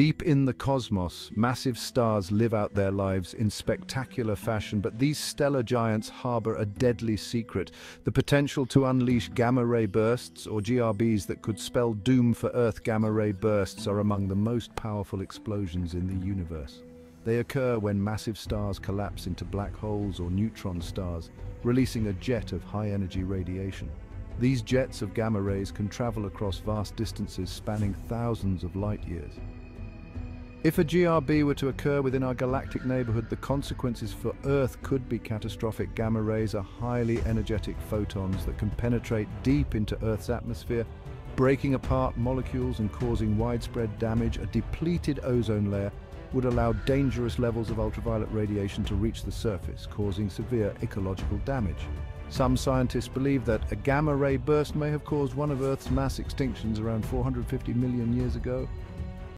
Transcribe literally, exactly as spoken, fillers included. Deep in the cosmos, massive stars live out their lives in spectacular fashion, but these stellar giants harbor a deadly secret, the potential to unleash gamma-ray bursts, or G R Bs, that could spell doom for Earth. Gamma-ray bursts are among the most powerful explosions in the universe. They occur when massive stars collapse into black holes or neutron stars, releasing a jet of high-energy radiation. These jets of gamma rays can travel across vast distances spanning thousands of light years. If a G R B were to occur within our galactic neighborhood, the consequences for Earth could be catastrophic. Gamma rays are highly energetic photons that can penetrate deep into Earth's atmosphere, breaking apart molecules and causing widespread damage. A depleted ozone layer would allow dangerous levels of ultraviolet radiation to reach the surface, causing severe ecological damage. Some scientists believe that a gamma-ray burst may have caused one of Earth's mass extinctions around four hundred fifty million years ago.